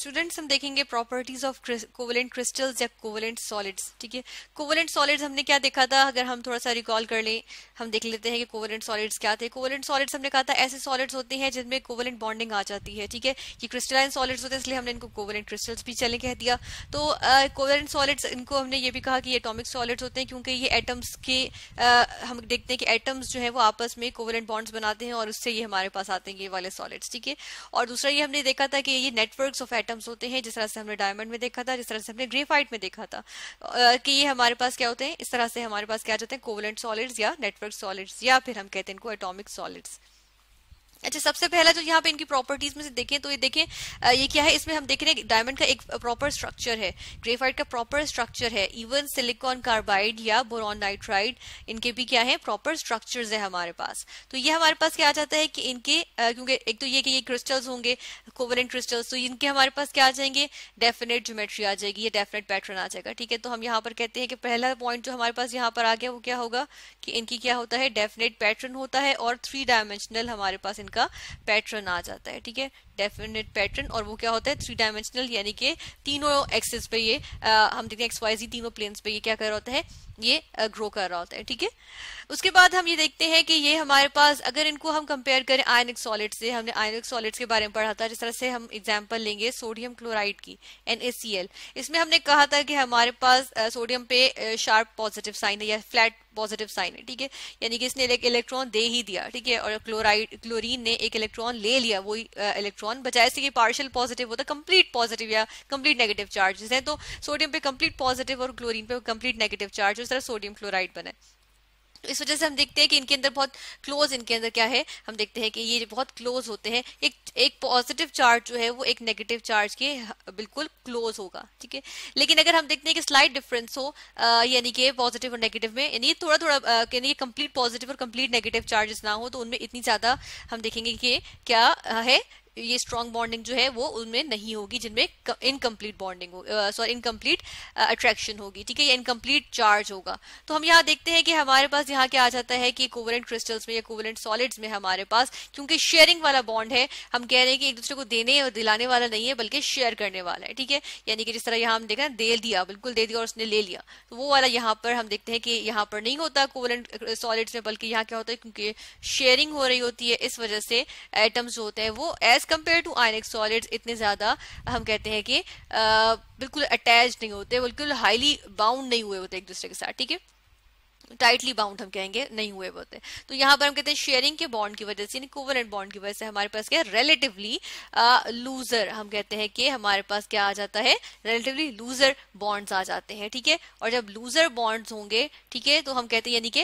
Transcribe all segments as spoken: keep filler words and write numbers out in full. Students हम देखेंगे properties of covalent crystals या कोवेलेंट सॉलिड्स। ठीक है, कोवेलेंट सॉलिड्स हमने क्या देखा था, अगर हम थोड़ा सा रिकॉल कर लें, हम देख लेते हैं कि कोवेलेंट सॉलिड्स क्या थे। कोवेलेंट सॉलिड्स हमने कहा था ऐसे सॉलिड्स होते हैं जिनमें कोवेलेंट बॉन्डिंग आ जाती है। ठीक है, ये क्रिस्टलाइन सॉलिड्स होते हैं इसलिए हमने इनको कोवेलेंट क्रिस्टल्स भी चले कह दिया। तो कोवेलेंट uh, सॉलिड्स इनको हमने ये भी कहा कि ये एटॉमिक सॉलिड्स होते हैं क्योंकि ये एटम्स के uh, हम देखते हैं कि एटम्स जो है वो आपस में कोवेलेंट बॉन्ड्स बनाते हैं और उससे ये हमारे पास आते हैं ये वाले सॉलिड्स। ठीक है, और दूसरा ये हमने देखा था कि ये नेटवर्क्स ऑफ एटम्स होते हैं, जिस तरह से हमने डायमंड में देखा था, जिस तरह से हमने ग्रेफाइट में देखा था, कि ये हमारे पास क्या होते हैं, इस तरह से हमारे पास क्या जाते हैं कोवेलेंट सॉलिड्स या नेटवर्क सॉलिड्स या फिर हम कहते हैं इनको एटॉमिक सॉलिड्स। अच्छा, सबसे पहला जो यहाँ पे इनकी प्रॉपर्टीज में से देखें तो ये देखें ये क्या है, इसमें हम देख रहे हैं डायमंड का एक प्रॉपर स्ट्रक्चर है, ग्रेफाइट का प्रॉपर स्ट्रक्चर है, इवन सिलिकॉन कार्बाइड या बोरॉन नाइट्राइड इनके भी क्या है प्रॉपर स्ट्रक्चर्स है हमारे पास। तो ये हमारे पास क्या आ जाता है कि इनके क्योंकि एक तो ये कि ये क्रिस्टल्स होंगे कोवेलेंट क्रिस्टल्स, तो इनके हमारे पास क्या आ जाएंगे डेफिनेट ज्योमेट्री आ जाएगी, ये डेफिनेट पैटर्न आ जाएगा। ठीक है, तो हम यहाँ पर कहते हैं कि पहला पॉइंट जो हमारे पास यहाँ पर आ गया वो क्या होगा कि इनकी क्या होता है डेफिनेट पैटर्न होता है और थ्री डायमेंशनल हमारे पास का पैटर्न आ जाता है। ठीक है, डेफिनेट पैटर्न और वो क्या होता है थ्री डायमेंशनल, यानी कि तीनों एक्सेस पे ये आ, हम देखते हैं एक्सवाइजी तीनों प्लेन्स पे ये क्या कर रहा होता है, ये ग्रो कर रहा होता है। ठीक है, उसके बाद हम ये देखते हैं कि ये हमारे पास अगर इनको हम कंपेयर करें आयनिक सॉलिड से, हमने आयनिक सॉलिड्स के बारे में पढ़ा था, जिस तरह से हम एग्जांपल लेंगे सोडियम क्लोराइड की एन ए सी एल, इसमें हमने कहा था कि हमारे पास सोडियम पे शार्प पॉजिटिव साइन है या फ्लैट पॉजिटिव साइन है। ठीक है, यानी कि इसने एक इलेक्ट्रॉन दे ही दिया। ठीक है, और क्लोराइड क्लोरीन ने एक इलेक्ट्रॉन ले लिया, वही इलेक्ट्रॉन बजाय से कि पार्शियल पॉजिटिव होता कंप्लीट पॉजिटिव या कंप्लीट नेगेटिव चार्जेस हैं, तो सोडियम पे कंप्लीट पॉजिटिव और क्लोरीन पे कंप्लीट नेगेटिव चार्ज, इस तरह सोडियम क्लोराइड बना है। इस वजह से हम देखते हैं कि इनके अंदर बहुत क्लोज, इनके अंदर क्या है हम देखते हैं कि ये बहुत क्लोज होते हैं, एक एक पॉजिटिव चार्ज जो है वो एक नेगेटिव चार्ज के बिल्कुल क्लोज होगा। ठीक है, लेकिन अगर हम देखते हैं कि स्लाइट डिफरेंस हो, यानी कि पॉजिटिव और नेगेटिव में, यानी थोड़ा थोड़ा यानी कंप्लीट पॉजिटिव और कंप्लीट नेगेटिव चार्जेस ना हो, तो उनमें इतनी ज्यादा हम देखेंगे कि क्या है ये स्ट्रॉन्ग बॉन्डिंग जो है वो उनमें नहीं होगी जिनमें इनकम्प्लीट बॉन्डिंग हो, सॉरी इनकम्प्लीट अट्रैक्शन होगी। ठीक है, या इनकम्प्लीट चार्ज होगा। तो हम यहाँ देखते हैं कि हमारे पास यहाँ क्या आ जाता है कि कोवेलेंट क्रिस्टल्स में या कोवेलेंट सॉलिड्स में हमारे पास क्योंकि शेयरिंग वाला बॉन्ड है, हम कह रहे हैं कि एक दूसरे को देने और दिलाने वाला नहीं है बल्कि शेयर करने वाला है। ठीक है, यानी कि जिस तरह यहाँ हम देखा दे दिया, बिल्कुल दे दिया और उसने ले लिया, तो वो वाला यहाँ पर हम देखते हैं कि यहाँ पर नहीं होता कोवेलेंट सॉलिड्स में, बल्कि यहाँ क्या होता है क्योंकि शेयरिंग हो रही होती है, इस वजह से एटम्स जो होते हैं वो as compare to ionic solids इतने ज्यादा हम कहते हैं कि आ, बिल्कुल अटैच नहीं होते, बिल्कुल हाईली बाउंड नहीं हुए होते एक दूसरे के साथ। ठीक है, टाइटली बाउंड हम कहेंगे नहीं हुए होते, तो यहाँ पर हम कहते हैं शेयरिंग के बॉन्ड की वजह से, यानी कोवेलेंट बॉन्ड की वजह से हमारे पास क्या रिलेटिवली लूजर, हम कहते हैं कि हमारे पास क्या आ जाता है रिलेटिवली लूजर बॉन्ड्स आ जाते हैं। ठीक है, और जब लूजर बॉन्ड्स होंगे, ठीक है, तो हम कहते हैं यानी कि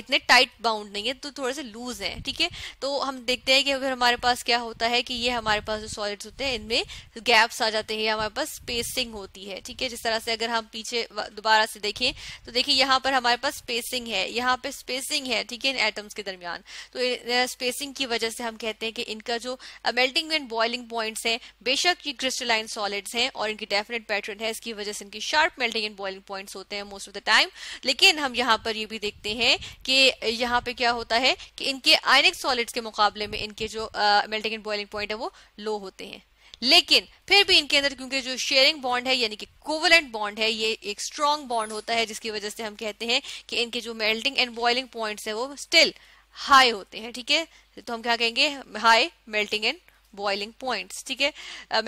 इतने टाइट बाउंड नहीं है, तो थोड़े से लूज है। ठीक है, तो हम देखते हैं कि अगर हमारे पास क्या होता है कि ये हमारे पास जो सॉलिड्स होते हैं इनमें गैप्स आ जाते हैं, हमारे पास स्पेसिंग होती है। ठीक है, जिस तरह से अगर हम पीछे दोबारा से देखें तो देखिए यहाँ पर हमारे पास स्पेसिंग है, यहाँ पे स्पेसिंग है। ठीक है, इन एटम्स के दरमियान, तो स्पेसिंग की वजह से हम कहते हैं कि इनका जो मेल्टिंग एंड बॉइलिंग पॉइंट्स हैं, बेशक ये क्रिस्टलाइन सॉलिड्स हैं और इनकी डेफिनेट पैटर्न है, इसकी वजह से इनकी sharp melting and boiling points होते हैं मोस्ट ऑफ द टाइम, लेकिन हम यहाँ पर ये भी देखते हैं कि यहाँ पे क्या होता है कि इनके आयनिक सॉलिड्स के मुकाबले में इनके जो मेल्टिंग एंड बॉइलिंग पॉइंट है वो लो होते हैं, लेकिन फिर भी इनके अंदर क्योंकि जो शेयरिंग बॉन्ड है यानी कि कोवेलेंट बॉन्ड है, ये एक स्ट्रॉन्ग बॉन्ड होता है, जिसकी वजह से हम कहते हैं कि इनके जो मेल्टिंग एंड बॉइलिंग पॉइंट्स है वो स्टिल हाई होते हैं। ठीक है, तो हम क्या कहेंगे high melting and boiling points. ठीक है,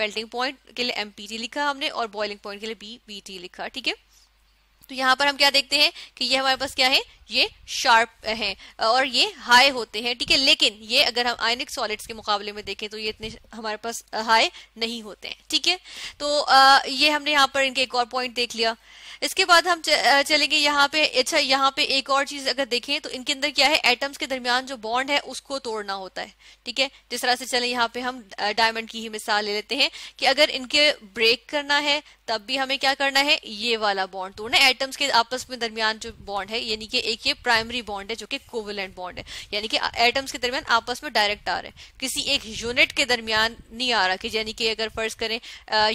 मेल्टिंग पॉइंट के लिए एम पी टी लिखा हमने और बॉइलिंग पॉइंट के लिए बी पी टी लिखा। ठीक है, तो यहाँ पर हम क्या देखते हैं कि ये हमारे पास क्या है, ये शार्प हैं और ये हाई होते हैं। ठीक है, लेकिन ये अगर हम आयनिक सॉलिड्स के मुकाबले में देखें तो ये इतने हमारे पास हाई नहीं होते हैं। ठीक है, तो आ, ये हमने यहाँ पर इनके एक और पॉइंट देख लिया। इसके बाद हम चलेंगे यहाँ पे, अच्छा यहाँ पे एक और चीज अगर देखें तो इनके अंदर क्या है एटम्स के दरमियान जो बॉन्ड है उसको तोड़ना होता है। ठीक है, जिस तरह से चले यहाँ पे हम डायमंड की ही मिसाल ले लेते हैं कि अगर इनके ब्रेक करना है तब भी हमें क्या करना है, ये वाला बॉन्ड तोड़ना है, एटम्स के आपस में दरमियान जो बॉन्ड है, यानी कि एक ये प्राइमरी बॉन्ड है जो कि कोवेलेंट बॉन्ड है, यानी कि एटम्स के दरमियान आपस में डायरेक्ट आ रहे हैं, किसी एक यूनिट के दरमियान नहीं आ रहा, कि यानी कि अगर फर्ज करें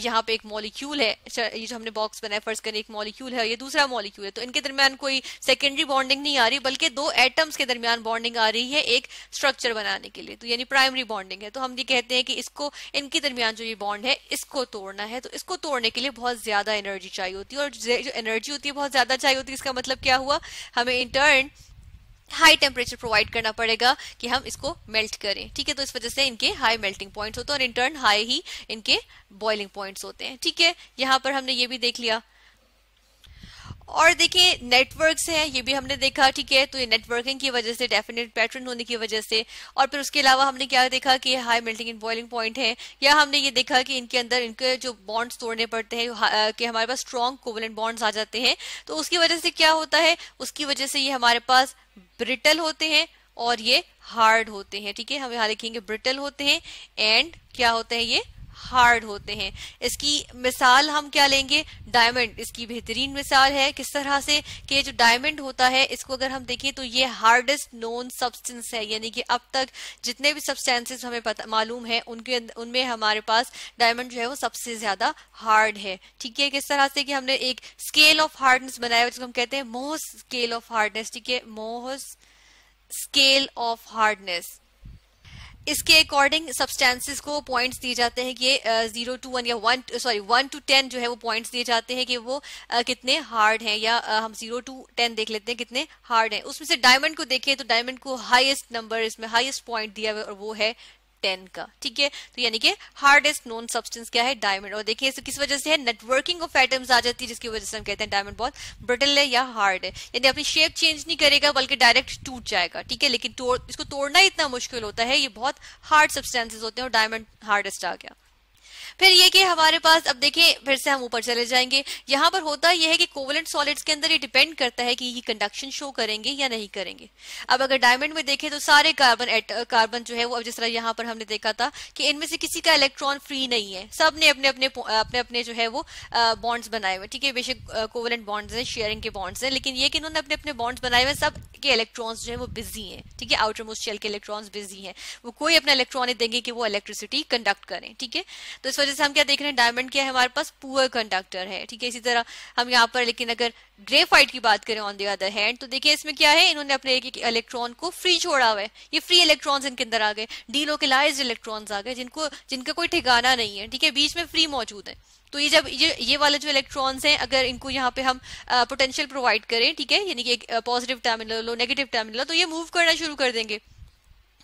यहाँ पे एक मॉलिक्यूल है, ये जो हमने बॉक्स बनाया फर्ज करें एक मॉलिक्यूल मॉलिक्यूल है, ये दूसरा मॉलिक्यूल है, तो इनके दरमियान कोई सेकेंडरी बॉन्डिंग नहीं आ रही, बल्कि दो एटम्स के दरमियान बॉन्डिंग आ रही है एक स्ट्रक्चर बनाने के लिए, तो यानी प्राइमरी बॉन्डिंग है। तो हम ये कहते हैं कि इसको, इनके दरमियान जो ये बॉन्ड है इसको तोड़ना है, तो इसको तोड़ने के लिए बहुत ज्यादा एनर्जी चाहिए होती है, और जो एनर्जी होती है बहुत ज्यादा चाहिए होती है। इसका मतलब क्या हुआ, हमें in turn high temperature provide करना पड़ेगा कि हम इसको मेल्ट करें, ठीक है। तो इस वजह से इनके हाई मेल्टिंग पॉइंट्स होते हैं और इन टर्न हाई ही इनके बॉइलिंग पॉइंट्स होते हैं, ठीक है। यहाँ पर हमने ये भी देख लिया, और देखिए नेटवर्क्स हैं, ये भी हमने देखा, ठीक है। तो ये नेटवर्किंग की वजह से, डेफिनेट पैटर्न होने की वजह से, और फिर उसके अलावा हमने क्या देखा कि high melting and boiling point है, या हमने ये देखा कि इनके अंदर इनके जो बॉन्ड्स तोड़ने पड़ते हैं कि हमारे पास स्ट्रॉन्ग कोवेलेंट बॉन्ड्स आ जाते हैं, तो उसकी वजह से क्या होता है, उसकी वजह से ये हमारे पास ब्रिटल होते हैं और ये हार्ड होते हैं, ठीक है। हम यहाँ देखेंगे ब्रिटल होते हैं एंड क्या होते हैं, ये हार्ड होते हैं। इसकी मिसाल हम क्या लेंगे, डायमंड इसकी बेहतरीन मिसाल है किस तरह से, कि जो डायमंड होता है इसको अगर हम देखें तो ये हार्डेस्ट नोन सब्सटेंस है, यानी कि अब तक जितने भी सब्सटेंसेस हमें पता मालूम है उनके उनमें हमारे पास डायमंड जो है वो सबसे ज्यादा हार्ड है, ठीक है। किस तरह से कि हमने एक स्केल ऑफ हार्डनेस बनाया जिसको हम कहते हैं मोहस स्केल ऑफ हार्डनेस, ठीक है, मोहस स्केल ऑफ हार्डनेस। इसके अकॉर्डिंग सब्सटेंसेस को पॉइंट्स दिए जाते हैं कि जीरो टू वन या one sorry one to ten जो है वो पॉइंट्स दिए जाते हैं कि वो uh, कितने हार्ड हैं, या uh, हम जीरो टू टेन देख लेते हैं कितने हार्ड हैं। उसमें से डायमंड को देखें तो डायमंड को हाईएस्ट नंबर, इसमें हाईएस्ट पॉइंट दिया हुआ और वो है टेन का, ठीक है। तो यानी कि हार्डेस्ट नॉन सब्सटेंस क्या है, डायमंड। और देखिए किस वजह से है, नेटवर्किंग ऑफ एटम्स आ जाती है, जिसकी वजह से हम कहते हैं डायमंड बहुत ब्रिटल है या हार्ड है, यानी अपनी शेप चेंज नहीं करेगा बल्कि डायरेक्ट टूट जाएगा, ठीक है। लेकिन तोड़, इसको तोड़ना इतना मुश्किल होता है, ये बहुत हार्ड सब्सटेंसेस होते हैं और डायमंड हार्डेस्ट आ गया। फिर ये कि हमारे पास, अब देखिए फिर से हम ऊपर चले जाएंगे, यहाँ पर होता यह है कि कोवेलेंट सॉलिड्स के अंदर ये डिपेंड करता है कि ये कंडक्शन शो करेंगे या नहीं करेंगे। अब अगर डायमंड में देखें तो सारे कार्बन कार्बन जो है वो, अब जिस तरह यहाँ पर हमने देखा था कि इनमें से किसी का इलेक्ट्रॉन फ्री नहीं है, सब ने अपने अपने अपने अपने जो है वो बॉन्ड्स बनाए हुए, ठीक है। बेशक कोवेलेंट बॉन्ड्स हैं, शेयरिंग के बॉन्ड्स हैं, लेकिन ये कि इन्होंने अपने अपने बॉन्ड्स बनाए हुए, सब के इलेक्ट्रॉन्स जो है वो बिजी हैं, ठीक है। आउटर मोस्ट शेल के इलेक्ट्रॉन्स बिजी हैं, वो कोई अपना इलेक्ट्रॉन नहीं देंगे कि वो इलेक्ट्रिसिटी कंडक्ट करें, ठीक है। तो इस वजह से हम क्या देख रहे हैं, डायमंड क्या है हमारे पास, पुअर कंडक्टर है, ठीक है। इसी तरह हम यहाँ पर, लेकिन अगर ग्रेफाइट की बात करें ऑन द अदर हैंड, तो देखिए इसमें क्या है, इन्होंने अपने एक एक इलेक्ट्रॉन को फ्री छोड़ा हुआ है, ये फ्री इलेक्ट्रॉन्स इनके अंदर आ गए, डीलोकलाइज्ड इलेक्ट्रॉन्स आ गए जिनको जिनका कोई ठिकाना नहीं है, ठीक है, बीच में फ्री मौजूद है। तो ये जब ये ये वाले जो इलेक्ट्रॉन्स हैं, अगर इनको यहाँ पे हम पोटेंशियल प्रोवाइड करें, ठीक है, यानी कि एक पॉजिटिव टर्मिनल हो, नेगेटिव टर्मिनल हो, तो ये मूव करना शुरू कर देंगे,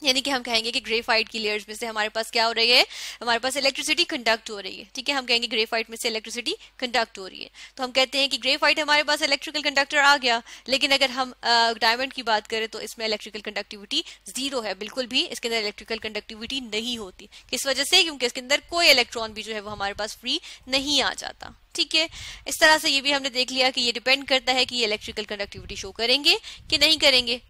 यानी कि हम कहेंगे कि ग्रेफाइट की लेयर्स में से हमारे पास क्या हो रही है, हमारे पास इलेक्ट्रिसिटी कंडक्ट हो रही है, ठीक है। हम कहेंगे ग्रेफाइट में से इलेक्ट्रिसिटी कंडक्ट हो रही है, तो हम कहते हैं कि ग्रेफाइट हमारे पास इलेक्ट्रिकल कंडक्टर आ गया। लेकिन अगर हम डायमंड की बात करें तो इसमें इलेक्ट्रिकल कंडक्टिविटी जीरो है, बिल्कुल भी इसके अंदर इलेक्ट्रिकल कंडक्टिविटी नहीं होती, किस वजह से, क्योंकि इसके अंदर कोई इलेक्ट्रॉन भी जो है वो हमारे पास फ्री नहीं आ जाता, ठीक है। इस तरह से ये भी हमने देख लिया कि ये डिपेंड करता है कि ये इलेक्ट्रिकल कंडक्टिविटी शो करेंगे कि नहीं करेंगे।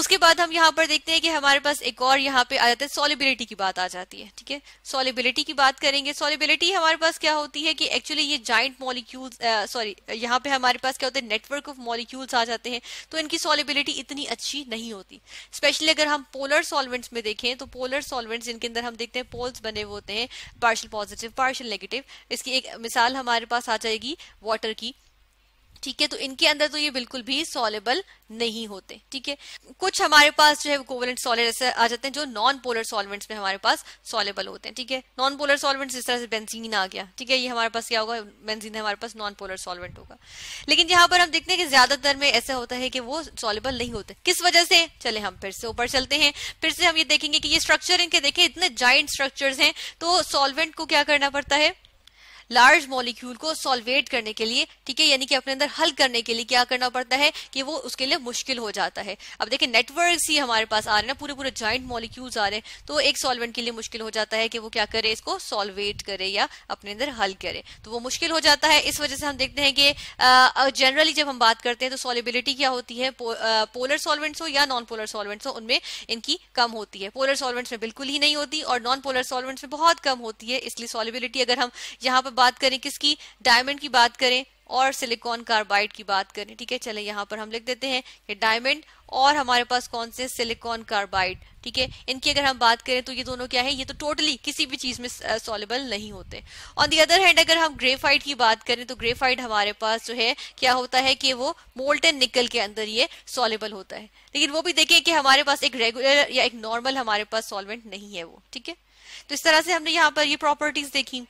उसके बाद हम यहाँ पर देखते हैं कि हमारे पास एक और यहाँ पे आ जाता है, सॉलिबिलिटी की बात आ जाती है, ठीक है। सॉलिबिलिटी की बात करेंगे, सॉलिबिलिटी हमारे पास क्या होती है कि एक्चुअली ये जाइंट मॉलिक्यूल्स, सॉरी यहाँ पे हमारे पास क्या होता है, नेटवर्क ऑफ मॉलिक्यूल्स आ जाते हैं, तो इनकी सॉलिबिलिटी इतनी अच्छी नहीं होती। स्पेशली अगर हम पोलर सॉल्वेंट्स में देखें तो पोलर सॉल्वेंट्स जिनके अंदर हम देखते हैं पोल्स बने हुए होते हैं, पार्शियल पॉजिटिव पार्शियल नेगेटिव, इसकी एक मिसाल हमारे पास आ जाएगी वाटर की, ठीक है। तो इनके अंदर तो ये बिल्कुल भी सॉलेबल नहीं होते, ठीक है। कुछ हमारे पास जो है कोवेलेंट सॉलिड ऐसे आ जाते हैं जो नॉन पोलर सॉल्वेंट्स में हमारे पास सॉलेबल होते हैं, ठीक है। नॉन पोलर सॉल्वेंट्स जिस तरह से बेंजीन आ गया, ठीक है, ये हमारे पास क्या होगा, बेंजीन हमारे पास नॉन पोलर सॉल्वेंट होगा। लेकिन यहाँ पर हम देखते हैं कि ज्यादातर में ऐसा होता है कि वो सॉलेबल नहीं होते, किस वजह से, चले हम फिर से ऊपर चलते हैं। फिर से हम ये देखेंगे कि ये स्ट्रक्चर इनके देखें इतने जाइंट स्ट्रक्चर्स हैं, तो सॉल्वेंट को क्या करना पड़ता है, लार्ज मॉलिक्यूल को सॉल्वेट करने के लिए, ठीक है, यानी कि अपने अंदर हल करने के लिए क्या करना पड़ता है कि वो उसके लिए मुश्किल हो जाता है। अब देखिए नेटवर्क्स ही हमारे पास आ रहे हैं ना, पूरे पूरे जॉइंट मॉलिक्यूल्स आ रहे हैं, तो एक सॉल्वेंट के लिए मुश्किल हो जाता है कि वो क्या करे, इसको सॉल्वेट करे या अपने अंदर हल करे, तो वो मुश्किल हो जाता है। इस वजह से हम देखते हैं कि जनरली जब हम बात करते हैं तो सॉलिबिलिटी क्या होती है, पो, आ, पोलर सॉल्वेंट्स हो या नॉन पोलर सॉल्वेंट्स हो, उनमें इनकी कम होती है। पोलर सॉल्वेंट्स में बिल्कुल ही नहीं होती और नॉन पोलर सॉल्वेंट्स में बहुत कम होती है, इसलिए सॉलिबिलिटी अगर हम यहाँ पर बात करें किसकी, डायमंड की बात करें और सिलिकॉन कार्बाइड की बात करें, ठीक है। चले यहाँ पर हम लिख देते हैं कि डायमंड और हमारे पास कौन से सिलिकॉन कार्बाइड, ठीक है, इनकी अगर हम बात करें तो ये दोनों क्या है, ये तो टोटली किसी भी चीज में सॉल्युबल नहीं होते। ऑन दी अदर हैंड अगर हम ग्रेफाइट की बात करें तो ग्रेफाइट हमारे पास जो है क्या होता है कि वो मोल्टेन निकल के अंदर ये सॉल्युबल होता है, लेकिन वो भी देखिए कि हमारे पास एक रेगुलर या एक नॉर्मल हमारे पास सॉल्वेंट नहीं है वो, ठीक है। तो इस तरह से हमने यहाँ पर ये प्रॉपर्टीज देखी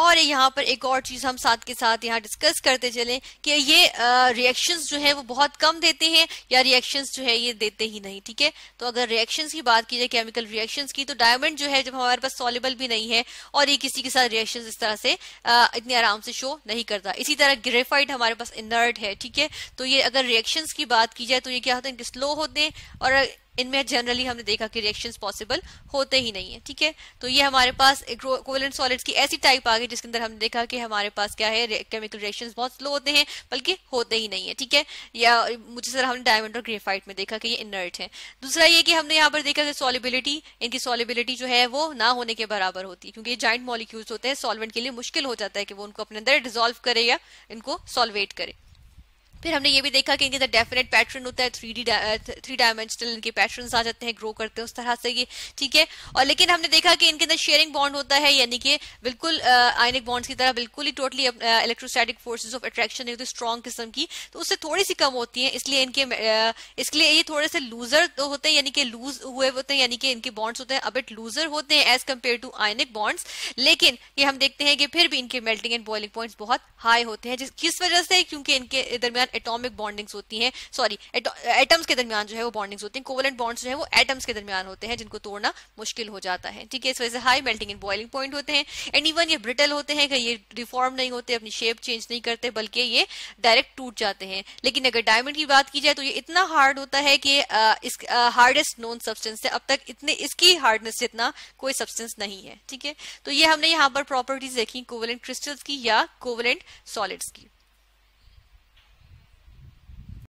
और यहाँ पर एक और चीज हम साथ के साथ यहाँ डिस्कस करते चलें कि ये रिएक्शंस जो है वो बहुत कम देते हैं या रिएक्शंस जो है ये देते ही नहीं, ठीक है। तो अगर रिएक्शंस की बात की जाए केमिकल रिएक्शंस की, तो डायमंड जो है जब हमारे पास सॉल्युबल भी नहीं है और ये किसी के साथ रिएक्शंस इस तरह से आ, इतने आराम से शो नहीं करता। इसी तरह ग्रेफाइट हमारे पास इनर्ट है, ठीक है। तो ये अगर रिएक्शंस की बात की जाए तो ये क्या होता है, इनके स्लो होते हैं और इनमें जनरली हमने देखा कि रिएक्शंस पॉसिबल होते ही नहीं है, ठीक है। तो ये हमारे पास कोवेलेंट सॉलिड्स की ऐसी टाइप आ गई जिसके अंदर हमने देखा कि हमारे पास क्या है, केमिकल रिएक्शंस बहुत स्लो होते हैं बल्कि होते ही नहीं है, ठीक है। या मुझे सर हमने डायमंड और ग्रेफाइट में देखा कि ये इनर्ट है। दूसरा ये कि हमने यहाँ पर देखा कि सॉलिबिलिटी, इनकी सॉलिबिलिटी जो है वो ना होने के बराबर होती है, क्योंकि ये जाइंट मॉलिक्यूल्स होते हैं, सॉल्वेंट के लिए मुश्किल हो जाता है कि वो उनको अपने अंदर डिसॉल्व करे या इनको सॉल्वेट करे। फिर हमने ये भी देखा कि इनके अंदर डेफिनेट पैटर्न होता है, थ्री डी थ्री डायमेंशनल इनके पैटर्न्स आ जाते हैं, ग्रो करते हैं उस तरह से ये, ठीक है। और लेकिन हमने देखा कि इनके अंदर शेयरिंग बॉन्ड होता है, यानी कि बिल्कुल आयनिक बॉन्ड्स की तरह बिल्कुल ही totally electrostatic forces of attraction है तो स्ट्रॉन्ग किस्म की, तो उससे थोड़ी सी कम होती है, इसलिए इनके uh, इसलिए ये थोड़े से लूजर तो होते हैं, यानी कि लूज हुए होते हैं, यानी कि इनके बॉन्ड्स होते हैं अब इट लूजर होते हैं as compare to ionic bonds. लेकिन ये हम देखते हैं कि फिर भी इनके मेल्टिंग एंड बॉइलिंग पॉइंट्स बहुत हाई होते हैं, जिस किस वजह से, क्योंकि इनके दरमियान एटॉमिक बॉन्डिंग्स होती हैं, सॉरी एटम्स के दरमियान जो है वो बॉन्डिंग्स होती हैं, कोवेलेंट बॉन्ड्स जो है वो एटम्स के दरमियान होते हैं जिनको तोड़ना मुश्किल हो जाता है, ठीक है। इस वजह से high melting and boiling point होते हैं एंड इवन ये ब्रिटल होते हैं कि ये रिफॉर्म नहीं होते, अपनी शेप चेंज नहीं करते, बल्कि ये डायरेक्ट टूट जाते हैं। लेकिन अगर डायमंड की बात की जाए तो ये इतना हार्ड होता है कि इस हार्डेस्ट नॉन सब्सटेंस है अब तक, इतने इसकी हार्डनेस जितना कोई सब्सटेंस नहीं है, ठीक है। तो ये हमने यहाँ पर प्रॉपर्टीज देखी कोवेलेंट क्रिस्टल्स की या कोवेलेंट सॉलिड्स की।